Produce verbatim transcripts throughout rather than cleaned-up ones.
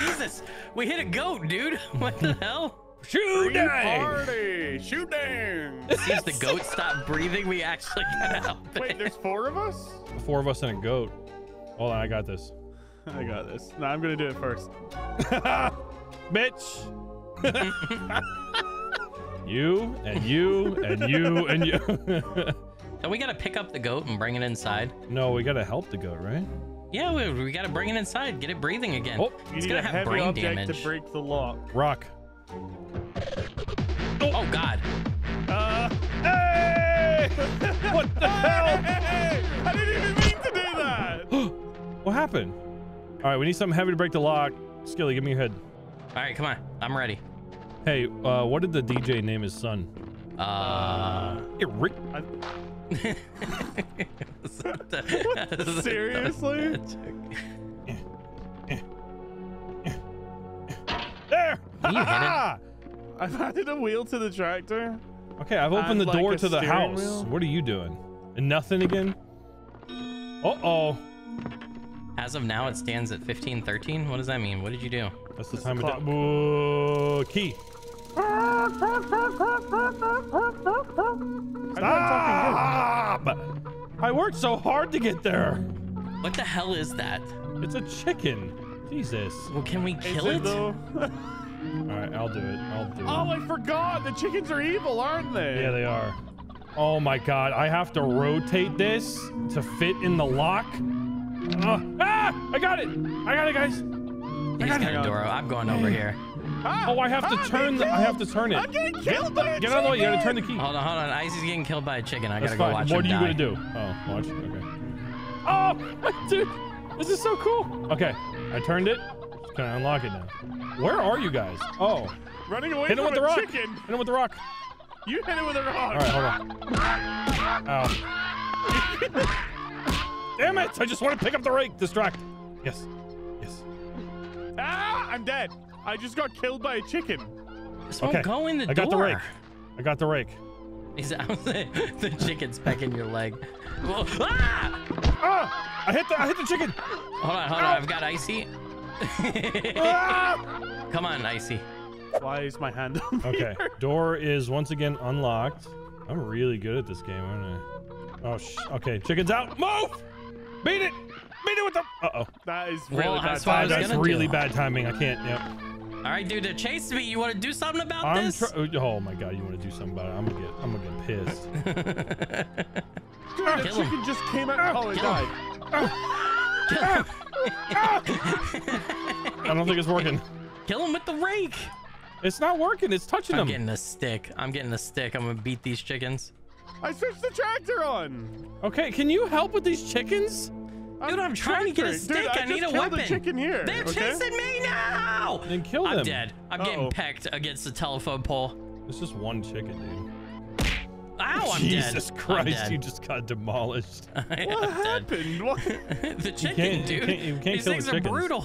Jesus, we hit a goat, dude. What the hell? Shooting! Party! Shooting! Since the goat stopped breathing, we actually got out there. Wait, there's four of us? Four of us and a goat. Hold on, I got this. I got this. No, I'm gonna do it first. Bitch! You, and you, and you, and you. Don't we gotta pick up the goat and bring it inside? No, we gotta help the goat, right? Yeah, we, we gotta bring it inside, get it breathing again. Oh, you it's need gonna a have heavy brain object damage. To break the lock. Rock. Oh, God. Uh, hey! What the hell? Hey! I didn't even mean to do that. What happened? All right, we need something heavy to break the lock. Skilly, give me your head. All right, come on. I'm ready. Hey, uh, what did the D J name his son? Uh... Hey, Rick. I... the... Seriously? There! You hit it. I've added a wheel to the tractor. Okay, I've opened the like door to the house. Wheel. What are you doing? And nothing again? Uh-oh. As of now, it stands at fifteen thirteen. What does that mean? What did you do? That's the That's time the of the key. Stop! I worked so hard to get there. What the hell is that? It's a chicken. Jesus. Well, can we kill it? it? All right, I'll do it. I'll do it. Oh, I forgot. The chickens are evil, aren't they? Yeah, they are. Oh, my God. I have to rotate this to fit in the lock. Uh, ah! I got it. I got it, guys. He's I got got it. A door. I'm going over here. Ah, oh, I have ah, to turn the, I have to turn it. I'm getting killed by a Get chicken. Get out of the way. You got to turn the key. Hold on, hold on. Icy's getting killed by a chicken. I got to go watch what him What are you going to do? Oh, watch. Okay. Oh, dude. This is so cool. Okay. I turned it. Can I unlock it now? Where are you guys? Oh. Running away hit from him with a the rock. Chicken. Hit him with the rock. You hit him with a rock. All right, hold on. Ow. Damn it. I just want to pick up the rake. Distract. Yes. Yes. Ah, I'm dead. I just got killed by a chicken. This won't okay. go in the I door. I got the rake. I got the rake. He's out there. The chicken's pecking your leg. Whoa. Ah! Ah! I hit the, I hit the chicken. Hold on, hold Ow. on. I've got Icy. Ah! Come on, Icy. Why is my hand on Okay, here? Door is once again unlocked. I'm really good at this game, aren't I? Oh, sh okay, chicken's out. Move! Beat it! Beat it with the... Uh-oh. That is really well, bad timing. That's, that's really do. bad timing. I can't, yep. All right, dude, they're chasing me. You want to do something about I'm this? Oh, my God, you want to do something about it. I'm going to get I'm gonna get pissed. Dude, uh, the chicken him. just came out. Uh, oh, it died. I don't think it's working. Kill him with the rake. It's not working. It's touching him. I'm getting a stick. I'm getting a stick. I'm gonna beat these chickens. I switched the tractor on. Okay, can you help with these chickens? Dude, I'm, I'm trying to get a stick. Dude, I, I need a weapon. Chicken here. They're okay? chasing me now. Then kill them. I'm dead. I'm uh-oh. getting pecked against the telephone pole. It's just one chicken, dude. Ow, I'm Jesus dead. Christ, I'm dead. You just got demolished. What happened? What? The chicken, you dude. You can't, you can't these kill things the are brutal.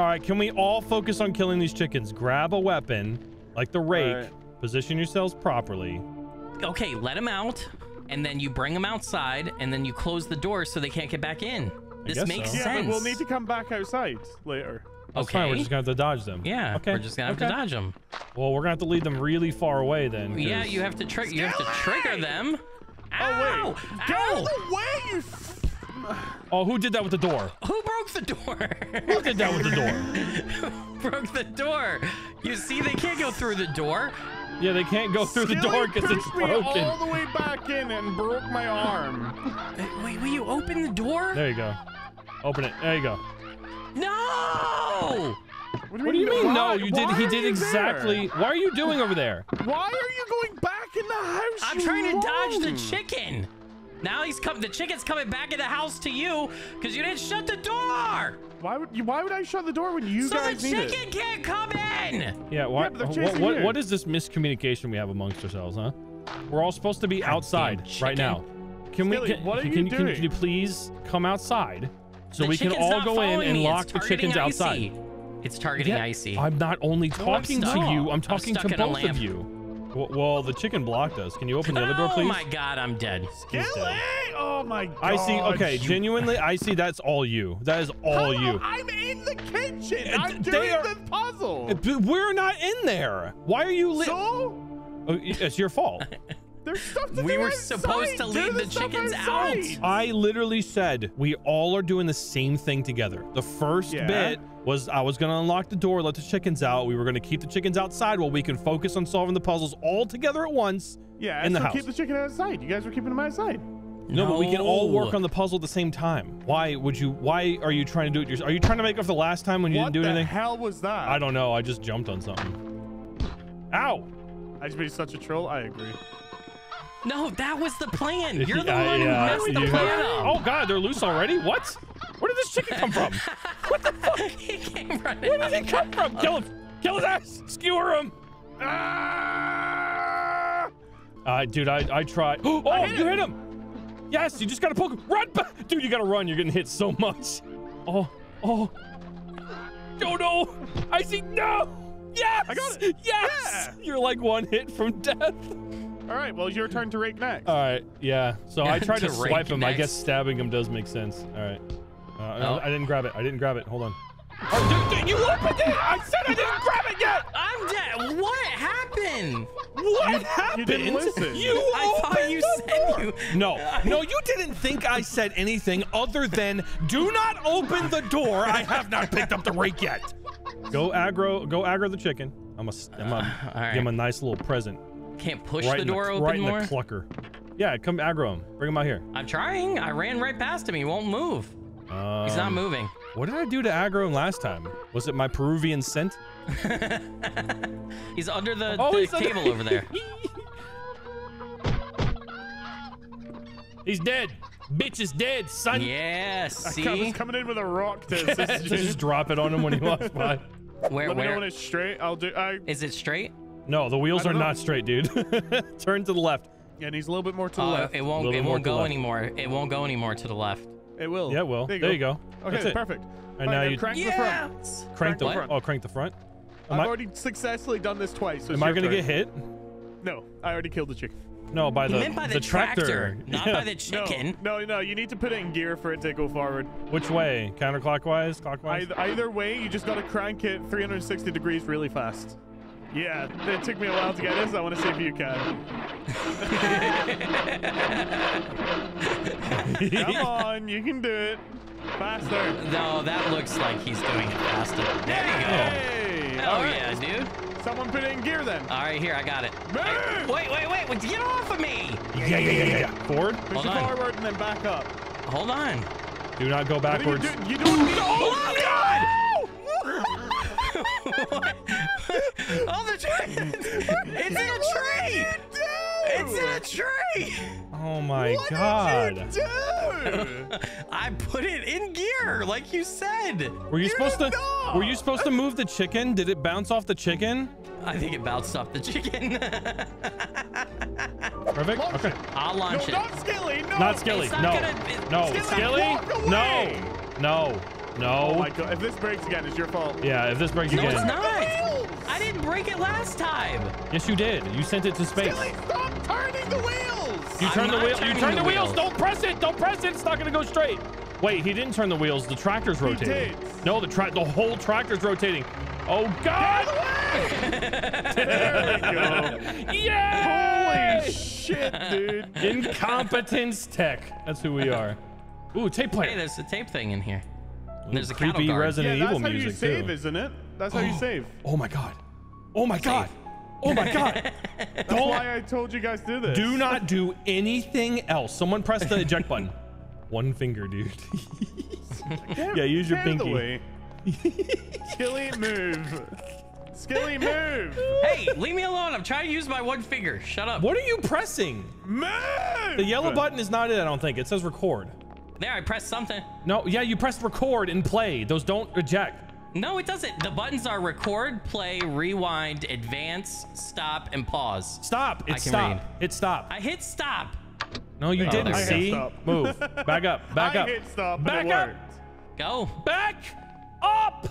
All right, can we all focus on killing these chickens? Grab a weapon, like the rake, right. Position yourselves properly. Okay, let them out, and then you bring them outside, and then you close the door so they can't get back in. I this makes so. sense. Yeah, but we'll need to come back outside later. That's okay. Fine. We're just gonna have to dodge them. Yeah. Okay. We're just gonna have okay. to dodge them. Well, we're gonna have to lead them really far away then. Cause... Yeah, you have to trick. You have to trigger them. Ow! Oh wait! Get out of the way! You f oh, who did that with the door? Who broke the door? Who did that with the door? Who broke the door? You see, they can't go through the door. Yeah, they can't go through Skilly the door because it's broken. Pushed me all the way back in and broke my arm. Wait, will you open the door? There you go. Open it. There you go. No! What do you what mean, do you mean no? You did. He did exactly. Why are you doing over there? Why are you going back in the house? I'm trying to dodge the chicken. Now he's come. The chicken's coming back in the house to you because you didn't shut the door. Why would you? Why would I shut the door when you so guys need it? So the chicken can't come in. Yeah. Why? Yeah, what, what, what is this miscommunication we have amongst ourselves, huh? We're all supposed to be God outside right now. Can Skilly, we? Can, what are you can, doing? Can, can you please come outside? So the we can all go in and me. lock the chickens Icy. outside. It's targeting yeah, Icy. I'm not only talking no, I'm to you, I'm talking I'm to both of you. Well, the chicken blocked us. Can you open the other door, please? Oh my god, I'm dead. Skelly! Oh my god. I see. Okay, you... genuinely, I see. That's all you. That is all Hello, you. I'm in the kitchen. Uh, I'm doing are... the puzzle. We're not in there. Why are you? Li so? Oh, it's your fault. There's stuff to we do were outside. supposed to leave the chickens outside. out. I literally said we all are doing the same thing together. The first yeah. bit was I was going to unlock the door, let the chickens out. We were going to keep the chickens outside while we can focus on solving the puzzles all together at once. Yeah, in the house. Keep the chicken outside. You guys were keeping them outside. No, no, but we can all work on the puzzle at the same time. Why would you? Why are you trying to do it yourself? Are you trying to make up the last time when you what didn't do anything? What the hell was that? I don't know. I just jumped on something. Ow! I just made such a troll. I agree. No, that was the plan. You're the uh, one yeah, who messed the plan up. Oh god, they're loose already? What? Where did this chicken come from? What the fuck? He came running. Where did he come from? Kill him. Kill his ass. Skewer him. Ah! Uh, dude, I, I tried. Oh, I hit you him. hit him. Yes, you just gotta poke him. Run back. Dude, you gotta run. You're getting hit so much. Oh, oh. Oh no. I see. No. Yes. I got it. Yes. Yeah. You're like one hit from death. All right, well, your turn to rake next. All right, yeah. So I tried to, to swipe him. Next. I guess stabbing him does make sense. All right. Uh, no. I, I didn't grab it. I didn't grab it. Hold on. Oh, dude, dude, you opened it! I said I didn't grab it yet! I'm dead. What happened? What you, happened? You didn't listen. You I thought you said door. you... No, no, you didn't think I said anything other than, do not open the door. I have not picked up the rake yet. Go aggro, go aggro the chicken. I'm gonna uh, right. give him a nice little present. Can't push right the door the, open right more? Right in the clucker. Yeah, come aggro him. Bring him out here. I'm trying. I ran right past him. He won't move. Um, He's not moving. What did I do to aggro him last time? Was it my Peruvian scent? He's under the, oh, the he's table under over there. He's dead. Bitch is dead, son. Yes. Yeah, I was coming in with a rock to assist you. Just drop it on him when he walks by. Where, Let where? me know when it's straight. I'll do. I... Is it straight? No, the wheels are know. not straight, dude. Turn to the left. Yeah, and he's a little bit more to the uh, left. It won't. It won't go anymore. It won't go anymore to the left. It will. Yeah, it will. There you, there you go. go. Okay, perfect. And right, now you crank yeah. the front. Crank the what? front. Oh, crank the front. Am I've I... already successfully done this twice. So am I gonna turn. get hit? No, I already killed the chicken. No, by the, by the, the tractor, tractor. not yeah. by the chicken. No, no, no, you need to put it in gear for it to go forward. Which way? Counterclockwise? Clockwise? Either, either way, you just gotta crank it three hundred sixty degrees really fast. Yeah, it took me a while to get this. I want to see if you can. Come on, you can do it. Faster. No, that looks like he's doing it faster. There you go. Hey, oh, yeah, dude. Someone put it in gear then. All right, here, I got it. I, wait, wait, wait. Get off of me. Yeah, yeah, yeah, yeah. yeah. Forward? Push it forward and then back up. Hold on. Do not go backwards. You, do? you don't need Oh, my God. What? Oh, the tree! It's in a tree! It's in a tree! Oh my what god! What did you do? I put it in gear, like you said. Were you, you supposed to? Know. Were you supposed to move the chicken? Did it bounce off the chicken? I think it bounced off the chicken. Perfect. Launch okay. It. I'll launch no, it. Not Skilly. No. Not Skilly. No. Gonna, no. Skilly. No. No. No. Oh my god. If this breaks again, it's your fault. Yeah, if this breaks no, again. No, it's not. I didn't break it last time. Yes, you did. You sent it to space. Skilly, stop turning the wheels. You turn the wheels. You turn the wheels. Don't press it. Don't press it. It's not going to go straight. Wait, he didn't turn the wheels. The tractor's rotating. No, the tra the whole tractor's rotating. Oh, God. There we go. Yeah. Holy shit, dude. Incompetence Tech. That's who we are. Ooh, tape player. Hey, there's a tape thing in here. There's a creepy Resident yeah, Evil music too. That's how you save, too. isn't it? That's how oh. you save. Oh my god! Oh my save. god! Oh my god! That's Don't, why I told you guys to do this. Do not do anything else. Someone press the eject button. One finger, dude. Yeah, use your pinky. Skilly, move. Skilly, move. Hey, leave me alone. I'm trying to use my one finger. Shut up. What are you pressing? Move. The yellow button is not it. I don't think it says record. There, I pressed something. No, yeah, you pressed record and play. Those don't eject. No, it doesn't. The buttons are record, play, rewind, advance, stop, and pause. Stop. It's stop. It's stop. I hit stop. No, you oh, didn't. I See? Move. Back up. Back I up. Hit stop. Back up. Go. Back up.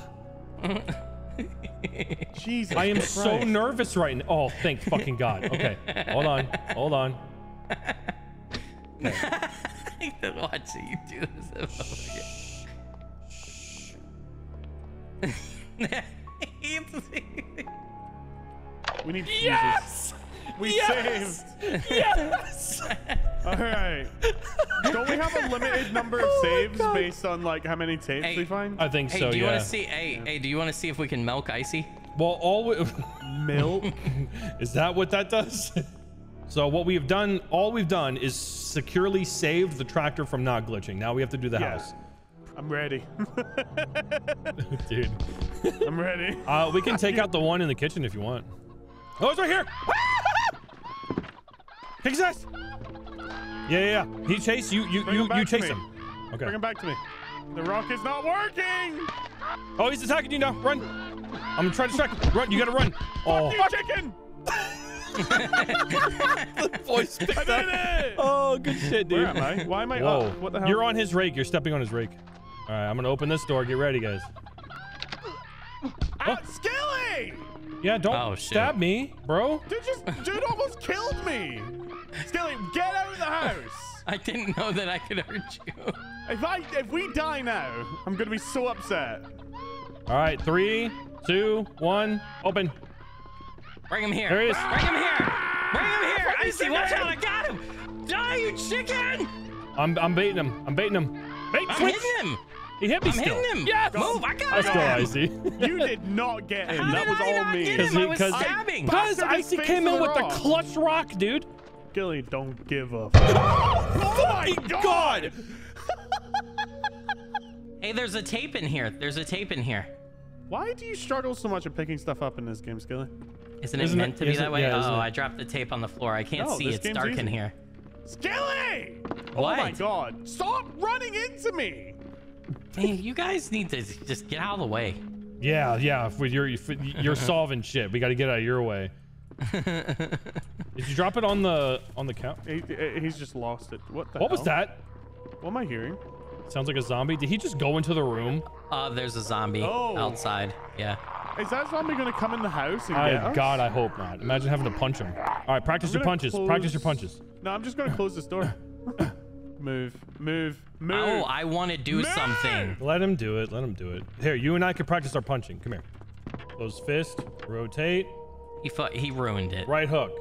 Jesus I am Christ. So nervous right now. Oh, thank fucking God. Okay. Hold on. Hold on. Okay. I can watch you do this. We need Jesus. Yes! We yes! saved. Yes! All right. Don't we have a limited number of saves oh based on like how many tapes hey, we find? I think hey, so, do you yeah. want to see, hey, yeah. hey, do you want to see if we can milk Icy? Well, all we, milk? Is that what that does? So what we've done, all we've done is securely saved the tractor from not glitching. Now we have to do the yeah. house. I'm ready. Dude. I'm ready. Uh, we can take out the one in the kitchen if you want. Oh, it's right here! Take his ass! Yeah, yeah, yeah. He chased you. You, Bring you, you chased him. Okay. Bring him back to me. The rock is not working. Oh, he's attacking you now. Run! I'm gonna try to distract him. Run! You gotta run! Oh, fuck you, chicken! The voice picked I did up. It! Oh, good shit, dude. Where am I? Why am I? Whoa! Up? What the hell? You're on his rake. You're stepping on his rake. All right, I'm gonna open this door. Get ready, guys. Out, oh. Skilly! Yeah, don't oh, stab me, bro. Dude, just, dude almost killed me. Skilly, get out of the house. I didn't know that I could hurt you. If I, if we die now, I'm gonna be so upset. All right, three, two, one, open. Bring him here. There he is. Bring him here. Bring him here. Icy, watch out! I got him. Die, you chicken! I'm, I'm baiting him. I'm baiting him. Bait I'm hitting him. He hit me I'm still. I'm hitting him. Yes. Move. I got Let's him. Let's go, Icy. You did not get him. How that was I all me. Because I was stabbing. Because Icy came in with the clutch rock, dude. Skilly, don't give up. Oh, oh my God. God. Hey, there's a tape in here. There's a tape in here. Why do you struggle so much at picking stuff up in this game, Skilly? Isn't it isn't meant it, to be that way? Yeah, oh, I dropped the tape on the floor. I can't no, see. It's dark easy. in here. Skilly! What? Oh my God. Stop running into me. Hey, you guys need to just get out of the way. Yeah, yeah. If you're, if you're solving shit. We got to get out of your way. Did you drop it on the on the couch? He, he's just lost it. What the What hell? was that? What am I hearing? Sounds like a zombie. Did he just go into the room? Uh, there's a zombie oh. outside. Yeah. Is that zombie going to come in the house? And I, get us? God, I hope not. Imagine having to punch him. All right, practice your punches. Close... Practice your punches. No, I'm just going to close this door. Move, move, move. Oh, I want to do move. something. Let him do it. Let him do it. Here, you and I can practice our punching. Come here. Close fist. Rotate. He fu he ruined it. Right hook.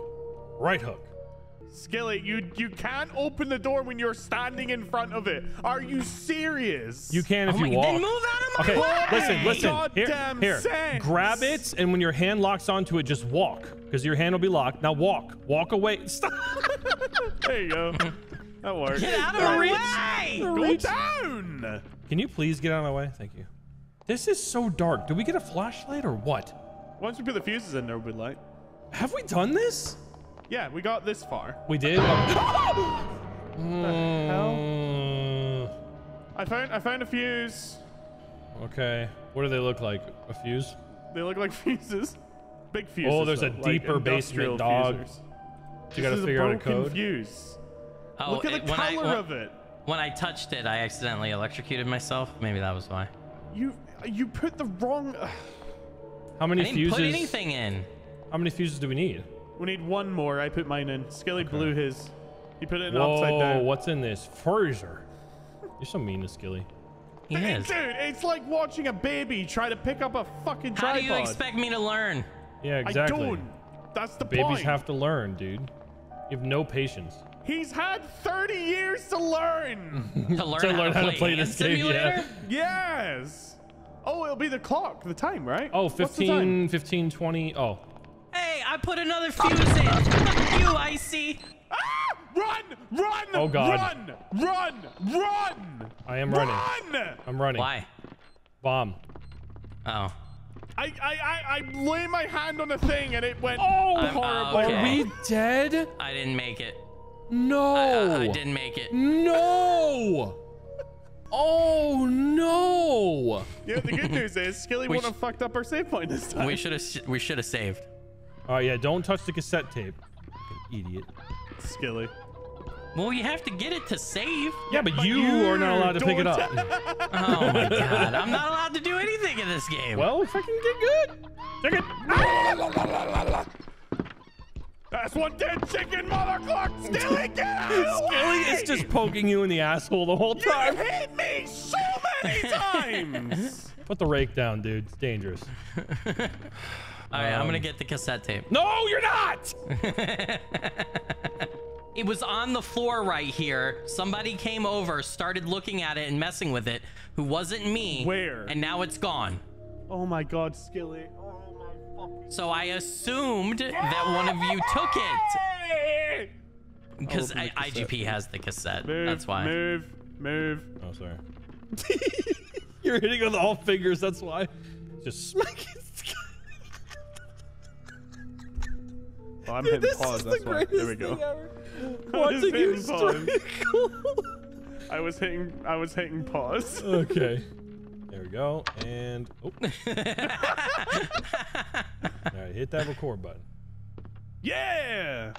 Right hook. Skilly, you you can't open the door when you're standing in front of it. Are you serious? You can if oh you my, walk. Then move out of my okay, way. Listen, listen. Goddamn here, here. Sense. Grab it, and when your hand locks onto it, just walk, because your hand will be locked. Now walk. Walk away. Stop. There you go. That works. Get out of my way. Go reach. down. Can you please get out of my way? Thank you. This is so dark. Do we get a flashlight or what? Once we put the fuses in, there will be light. Have we done this? Yeah, we got this far. We did. Oh. What the hell? I found I found a fuse. Okay. What do they look like? A fuse? They look like fuses. Big fuses. Oh, there's though. a deeper like basement dog. Fusers. You got to figure out a code. Fuse. Oh, look at the color I, when, of it. When I touched it, I accidentally electrocuted myself. Maybe that was why. You you put the wrong. How many I didn't fuses? Put anything in. How many fuses do we need? We need one more. I put mine in. Skilly okay. blew his. He put it in Whoa, upside down. What's in this? Furzer. You're so mean to Skilly. He hey, is. Dude, it's like watching a baby try to pick up a fucking tripod. How do you expect me to learn? Yeah, exactly. I don't. That's the Babies point. Babies have to learn, dude. You have no patience. He's had thirty years to learn. to learn, to learn how, how to play this game. Yeah. Yes. Oh, it'll be the clock, the time, right? Oh, fifteen, fifteen, twenty. Oh. Hey, I put another fuse in. Fuck you, Icy. Ah, run, run, oh God. run, run, run. I am run. running. I'm running. Why? Bomb. Oh. I, I, I, I lay my hand on a thing and it went. Oh, I'm, horrible. Okay. Are we dead? I didn't make it. No. I, I, I didn't make it. No. Oh no. Yeah, the good news is Skilly wouldn't have fucked up our save point this time. We should have. We should have saved. Oh, uh, yeah, don't touch the cassette tape. Idiot. Skilly. Well, you have to get it to save. Yeah, but, but you, you are not allowed to pick it up. Oh, my God. I'm not allowed to do anything in this game. Well, fucking get good. Chicken! Ah, la, la, la, la, la. That's one dead chicken, mother cluck! Skilly, get out of the way! Skilly is just poking you in the asshole the whole time. You hit me so many times! Put the rake down, dude. It's dangerous. Alright, um, I'm gonna get the cassette tape. No, you're not! It was on the floor right here. Somebody came over, started looking at it and messing with it, who wasn't me. Where? And now it's gone. Oh my God, Skilly. Oh my fucking... So I assumed that one of you took it. Because I G P has the cassette. Move, that's why. Move, move. Oh, sorry. You're hitting with all fingers, that's why. Just smack it. Oh, I'm hitting pause, that's why. There we go. Watching you struggle. I was hitting I was hitting pause. Okay. There we go. And oh. Alright, hit that record button. Yeah.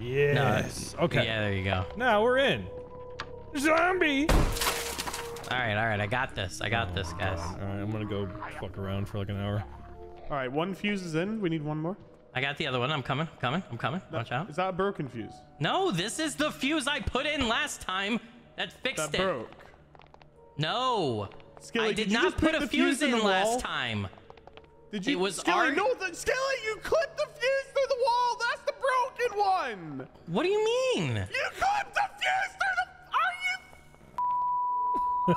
Yes. No, okay. Yeah, there you go. Now we're in. Zombie! Alright, alright, I got this. I got oh, this, guys. Alright, I'm gonna go fuck around for like an hour. Alright, one fuse is in. We need one more. I got the other one. I'm coming, I'm coming, I'm coming. That, watch out. Is that a broken fuse? No, this is the fuse I put in last time that fixed that it. That broke. No. Skilly, I did, did not put, put a fuse in, in last wall? time. Did you? It was Skilly, our... no, the, Skilly, you clipped the fuse through the wall. That's the broken one. What do you mean? You clipped the fuse through the...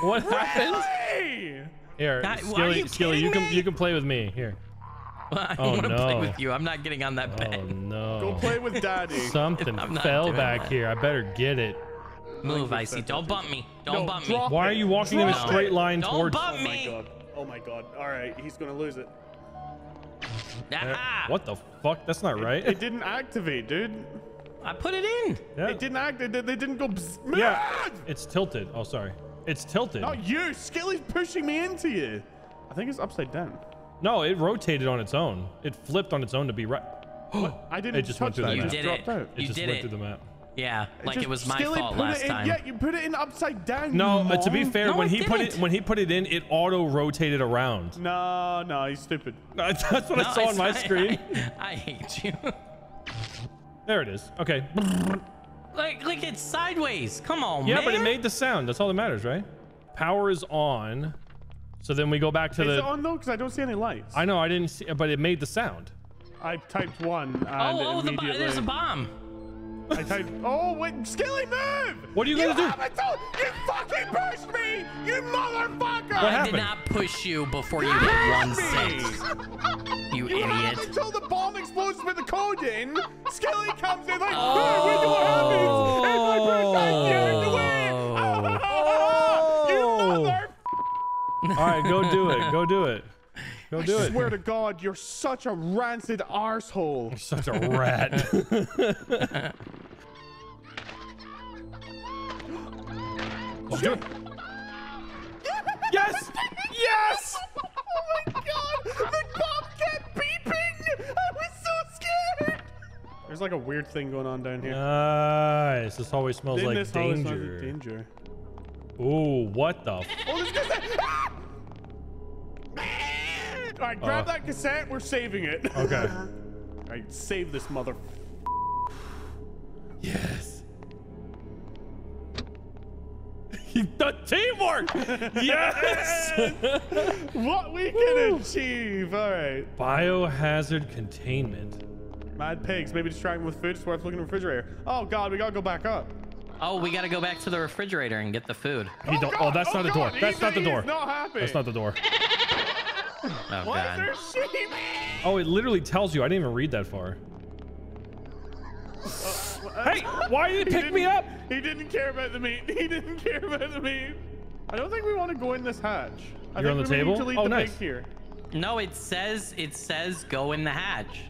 Are you... What happened? Really? Here, that, Skilly, you, Skilly you, can, you can play with me. Here. Well, I don't oh, want to no. play with you. I'm not getting on that bed. Oh, no. Go play with daddy. Something fell back that. here. I better get it. Move, Icy. Don't bump me. Don't no, bump me. Why it. are you walking drop in a straight it. line don't towards... Don't bump me. Oh, my God. Oh, my God. All right. He's going to lose it. Ah. What the fuck? That's not right. It, it didn't activate, dude. I put it in. Yeah. It didn't act. They, they didn't go... Yeah. It's tilted. Oh, sorry. It's tilted. Not you. Skilly's pushing me into you. I think it's upside down. No, it rotated on its own. It flipped on its own to be right. I didn't. It just went through the map. You did it. It just went through the map. Yeah, like it was my fault last time. Yeah, you put it in upside down. No, but to be fair, when he put it when he put it in, it auto rotated around. No, no, he's stupid. That's what I saw on my screen. I hate you. There it is. Okay. Like, like it's sideways. Come on, man. Yeah, but it made the sound. That's all that matters, right? Power is on. So then we go back to the... Is it on though? Because I don't see any lights. I know, I didn't see... But it made the sound. I typed one and Oh, oh the there's a bomb. I typed... Oh, wait, Skilly, move! What are you, you gonna do? Told, you fucking pushed me! You motherfucker! What I happened? did not push you before you hit one six. You, you idiot. You have until the bomb explodes with the code in. Skilly comes in like... Oh, we know what happens! And my person turned away! Oh, oh, oh, you motherfucker! All right, go do it. Go do it. Go do it. I swear to God, you're such a rancid arsehole. You're such a rat. Let's do it. Yes! Yes! Oh my God! The bomb kept beeping! I was so scared! There's like a weird thing going on down here. Nice. This always smells like danger. Always smells like danger. Ooh, what the? Oh, this cassette! Ah! All right, grab uh, that cassette. We're saving it. Okay. All right, save this mother. Yes. You've done teamwork. Yes. What we can Woo. achieve. All right. Biohazard containment. Mad pigs. Maybe distract them with food. It's worth looking in the refrigerator. Oh God, we gotta go back up. Oh, we gotta go back to the refrigerator and get the food. Oh, don't, oh that's oh, not the door. God. That's he's, not the door. Not happy. That's not the door. Oh, God. Oh, it literally tells you. I didn't even read that far. Uh, hey, why did he pick me up? He didn't care about the meat. He didn't care about the meat. I don't think we want to go in this hatch. I You're think on the we table? Need to leave oh, the nice. Here. No, it says it says go in the hatch.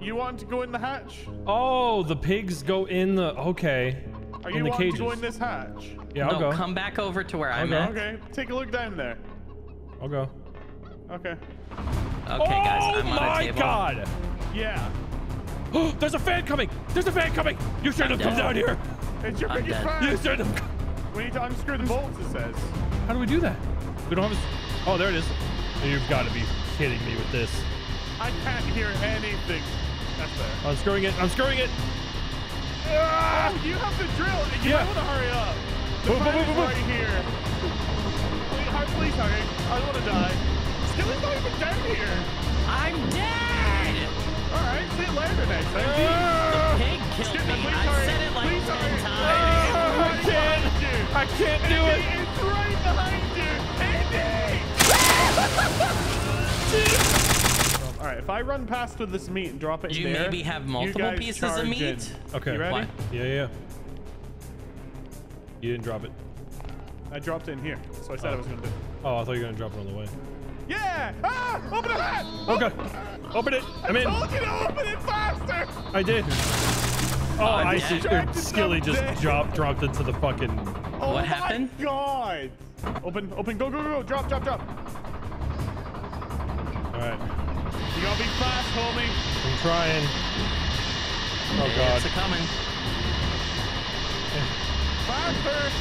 You want to go in the hatch? Oh, the pigs go in the... Okay. Are you wanting to go in this hatch? Yeah, no, I'll go. Come back over to where I'm at. Okay, take a look down there. I'll go. Okay. Okay, oh guys, I'm on a table. Oh my God! Yeah. Oh, there's a fan coming! There's a fan coming! You shouldn't have come down here! It's your biggest fan! You shouldn't have... We need to unscrew the bolts, it says. How do we do that? We don't have a... Oh, there it is. You've got to be kidding me with this. I can't hear anything. That's bad. I'm screwing it. I'm screwing it. Uh, you have to drill. You yeah. might want to hurry up. The move, move, move, move. Right here. Please, please hurry. I don't want to die. Skilly's not even down here. I'm dead. All right. See you later next time. Uh, the pig killed Skilly, me. I've hurry. said it like please ten hurry. times. Uh, I can't. I can't do Andy, it. It's right behind you. Andy! All right, if I run past with this meat and drop it in there, you maybe have multiple pieces of meat. In. Okay, you ready? What? Yeah, yeah. You didn't drop it. I dropped it in here, so I said oh. I was gonna do it. Oh, I thought you were gonna drop it on the way. Yeah! Ah! Open it! Ah! Okay, open it. I'm in. I told you to open it faster. I did. Oh, I see. Skilly just dropped, dropped into the fucking. Oh, what happened? Oh my god! Open, open, go, go, go, go! Drop, drop, drop! All right. You gotta be fast, homie. I'm trying. Oh yeah, god. It's a coming. Faster.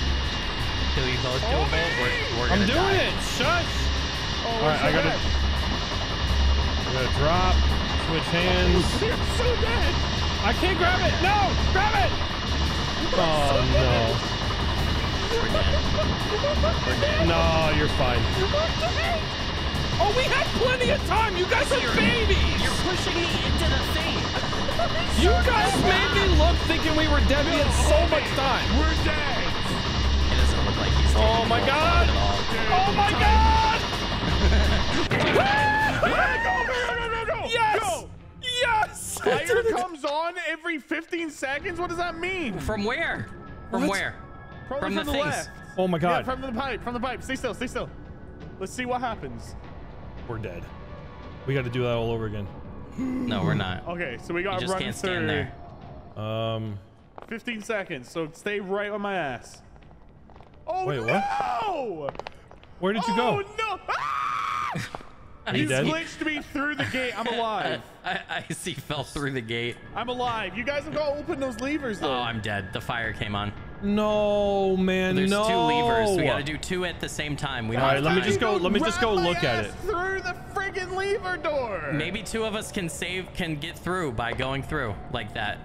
Do you both do it? We're, we're I'm doing die. it. Shush. Oh, all right, so I gotta. I gotta drop. Switch hands. Oh, you're so dead. I can't grab it. No, grab it. You're oh so no. We're dead. We're dead. No, you're fine. You're Oh, we had plenty of time. You guys are babies. You're pushing me into the thing. You guys made me look thinking we were dead. We had so much time. We're dead. It doesn't look like he's dead. Oh my god. Oh my god. Yes. Go. Yes. Fire comes on every fifteen seconds. What does that mean? From where? From where? From the left. Oh my god. From the pipe. From the pipe. Stay still. Stay still. Let's see what happens. We're dead. We got to do that all over again. No, we're not. Okay, so we got to run can't through. Stand there. Um, fifteen seconds. So stay right on my ass. Oh wait, no! What? Where did you oh, go? No! Ah! You glitched me through the gate. I'm alive. I, I see. Fell through the gate. I'm alive. You guys have got to open those levers though. Oh, I'm dead. The fire came on. No man, there's no. There's two levers. We gotta do two at the same time. We don't. All right, let me just go. Let me just go look at it. Through the friggin' lever door. Maybe two of us can save, can get through by going through like that.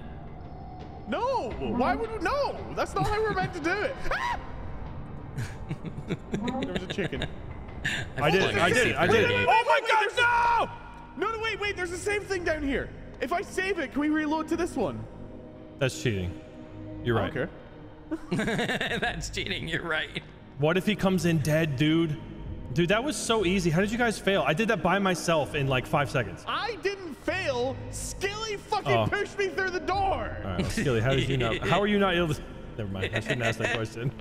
No. Why would we, no? That's not how we're meant to do it. Ah! There was a chicken. I did. I did. I did. Oh my god! No! No! No! Wait! Wait! There's a save thing down here. If I save it, can we reload to this one? That's cheating. You're right. Okay. That's cheating. You're right. What if he comes in dead, dude? Dude, that was so easy. How did you guys fail? I did that by myself in like five seconds. I didn't fail. Skilly fucking oh. pushed me through the door. All right, Skilly, how did you not? How are you not able to? Never mind. I shouldn't ask that question.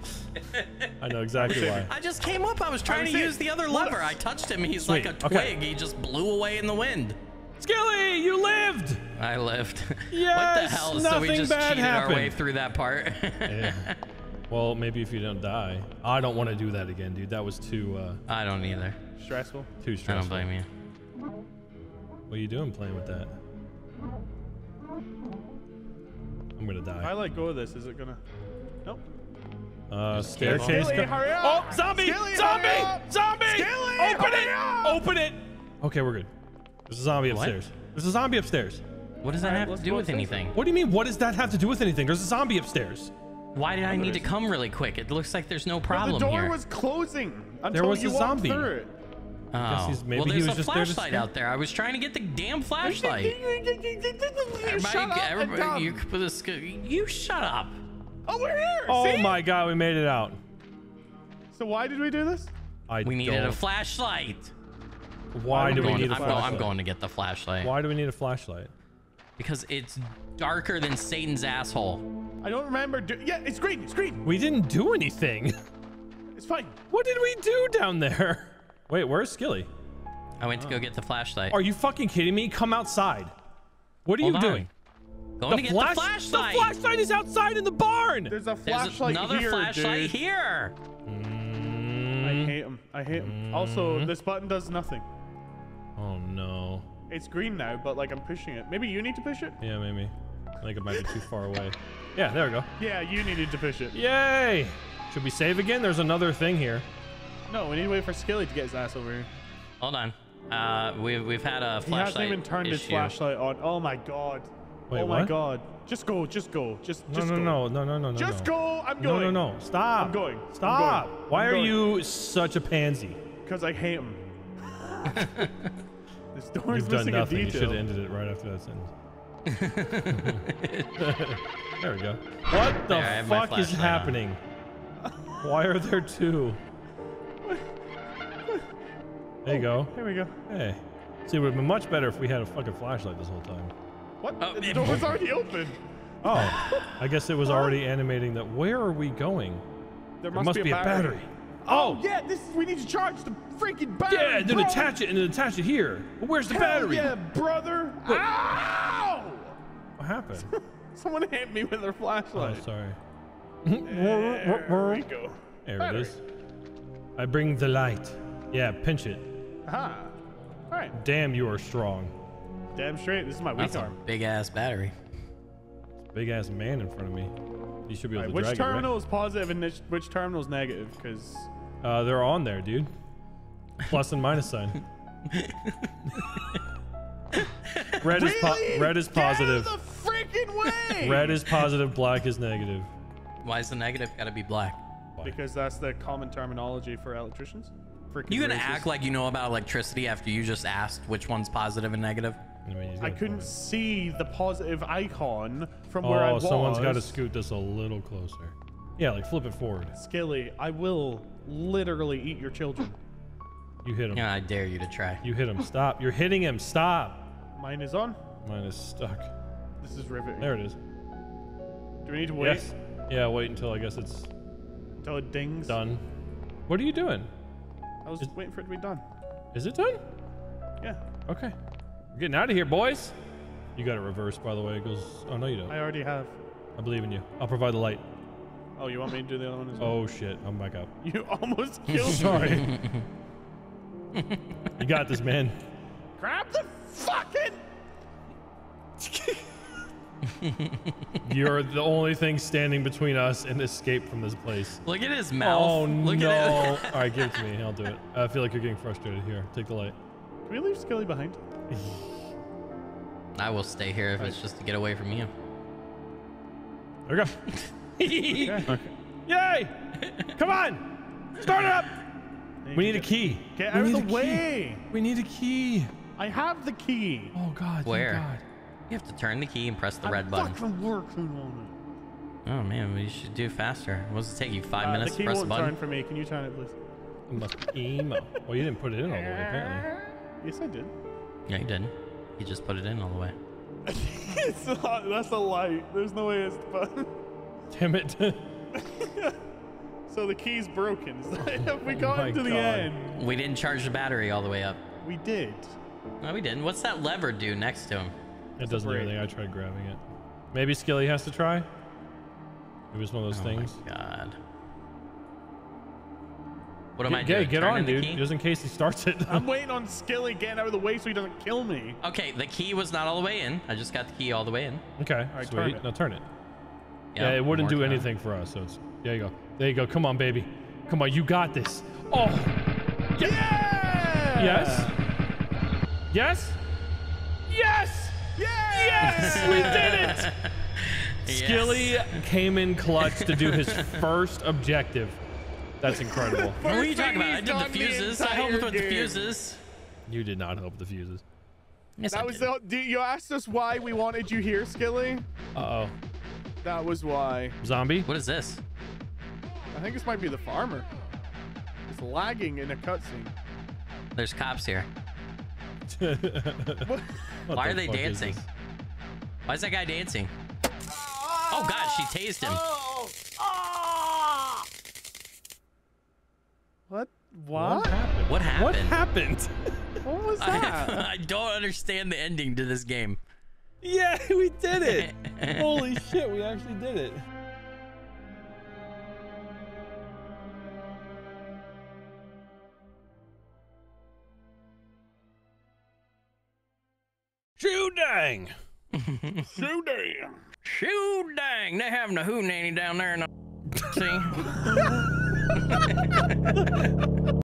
I know exactly why. I just came up. I was trying to use the other lever. I touched him. He's Sweet. like a twig. Okay. He just blew away in the wind. Skilly, you lived. I lived. Yes. What the hell? So we just cheated happened. our way through that part. Yeah. Well, maybe if you don't die. I don't want to do that again, dude. That was too. Uh, I don't either. Stressful. Too stressful. I don't blame you. What are you doing playing with that? I'm gonna die. If I let go of this, is it gonna? Nope. Uh, staircase. Skilly, hurry up. Oh, zombie! Skilly, zombie! Zombie! Skilly, open it! Up. Open it! Okay, we're good. There's a zombie upstairs. What? There's a zombie upstairs. What does that have to do with anything? What do you mean? What does that have to do with anything? There's a zombie upstairs. Why did I need to come really quick? It looks like there's no problem here. The door was closing. There was a zombie. Oh, well, there's a flashlight out there. I was trying to get the damn flashlight. Everybody, you shut up. Oh, we're here. Oh my god, we made it out. So why did we do this? We needed a flashlight. Why do we need a flashlight? I'm going to get the flashlight. Why do we need a flashlight? Because it's darker than Satan's asshole. I don't remember. Do yeah, it's green. It's green. We didn't do anything. It's fine. What did we do down there? Wait, where's Skilly? I went oh. to go get the flashlight. Are you fucking kidding me? Come outside. What are Hold you on. doing? Going the to get flash the flashlight. The flashlight is outside in the barn. There's a flashlight There's another here, flashlight dude. here. Mm. I hate him. I hate him. Mm. Also, this button does nothing. Oh no. It's green now, but like I'm pushing it. Maybe you need to push it? Yeah, maybe. I think it might be too far away. Yeah, there we go. Yeah, you needed to push it. Yay! Should we save again? There's another thing here. No, we need to wait for Skilly to get his ass over here. Hold on. Uh, we've we've had a flashlight issue. He hasn't even turned issue. his flashlight on. Oh my god. Wait, oh what? my god. Just go, just go, just, just no, no, go. No, no, no, no, no, Just no. go, I'm going. No, no, no, stop. I'm going. Stop. I'm going. Why I'm are going. you such a pansy? Because I hate him. This door's You've missing done nothing. a detail. You should have ended it right after that sentence. There we go. What the there, fuck is happening? On. Why are there two? There you go. Here we go. Hey. See, it would have been much better if we had a fucking flashlight this whole time. What? Oh, the door was already open. Oh. I guess it was already animating that. Where are we going? There must, there must be, be a battery. battery. Oh. oh, yeah. This we need to charge the freaking battery. Yeah, and then brother. attach it and then attach it here. But where's the Hell battery? Yeah, brother. Wait. Ow! What happened? Someone hit me with their flashlight. Oh, sorry. There we go. There battery. it is. I bring the light. Yeah, pinch it. Aha. All right. Damn, you are strong. Damn straight. This is my weak arm. Big ass battery. Big ass man in front of me. You should be able right, to which drag it. Which terminal is positive and which terminal is negative? Because uh, they're on there, dude. Plus and minus sign. Red really? is po red is positive. Get out of the freaking way! Red is positive. Black is negative. Why is the negative gotta be black? Why? Because that's the common terminology for electricians. Freaking You're gonna races. act like you know about electricity after you just asked which one's positive and negative? I, mean, I couldn't point. see the positive icon from oh, where I was. Oh, someone's got to scoot this a little closer. Yeah, like flip it forward. Skilly, I will literally eat your children. You hit him. Yeah, I dare you to try. You hit him. Stop. You're hitting him. Stop. Mine is on. Mine is stuck. This is riveting. There it is. Do we need to wait? Yes. Yeah, wait until I guess it's... Until it dings? Done. What are you doing? I was is, waiting for it to be done. Is it done? Yeah. Okay. We're getting out of here, boys. You got it reversed, by the way. It goes... Oh, no, you don't. I already have. I believe in you. I'll provide the light. Oh, you want me to do the other one as well? Oh, shit. I'm back up. You almost killed me. Sorry. You got this, man. Grab the fucking... You're the only thing standing between us and escape from this place. Look at his mouth. Oh, Look no. At his... All right, give it to me. I'll do it. I feel like you're getting frustrated here. Take the light. Can we leave Skilly behind? I will stay here if right. it's just to get away from you. There we go. Okay. Okay. Yay! Come on! Start it up! We need a key. Get out of the way! We need a key. I have the key. Oh, God. Where? God. You have to turn the key and press the I'm red button. Fucking working on it. Oh, man. We should do faster. What does it take you? Five uh, minutes to press the button? The key won't turn for me. Can you turn it, please? I must emo. Well, you didn't put it in all the way, apparently. Yes, I did. Yeah, you didn't. You just put it in all the way. It's not, that's a light. There's no way it's the button. Damn it. So the key's broken. Have we gotten oh to God. the end? We didn't charge the battery all the way up. We did. No, we didn't. What's that lever do next to him? It doesn't do anything. I tried grabbing it. Maybe Skilly has to try. It was one of those oh things. Oh, my God. What am I doing? Get on, dude, just in case he starts it. I'm waiting on Skilly getting out of the way so he doesn't kill me. Okay, the key was not all the way in. I just got the key all the way in. Okay, all right, sweet. Now turn it. Yeah, it wouldn't do anything for us, so it's... There you go. There you go. Come on, baby. Come on, you got this. Oh! Yeah! Yes? Yes? Yes! Yes! Yes! We did it! Skilly came in clutch to do his first objective. That's incredible. What are you talking about? I did the fuses. I helped with the fuses. You did not help the fuses. Yes, that was the, you asked us why we wanted you here, Skilly. Uh-oh. That was why. Zombie? What is this? I think this might be the farmer. It's lagging in a cutscene. There's cops here. Why are they dancing? Why is that guy dancing? Oh, God, she tased him. Oh! Oh! What? What? What happened? What happened? What, happened? What was that? I, I don't understand the ending to this game. Yeah, we did it. Holy shit, we actually did it. Shoo dang. Shoo dang. Shoo dang. They're having a hoo nanny down there in the... See?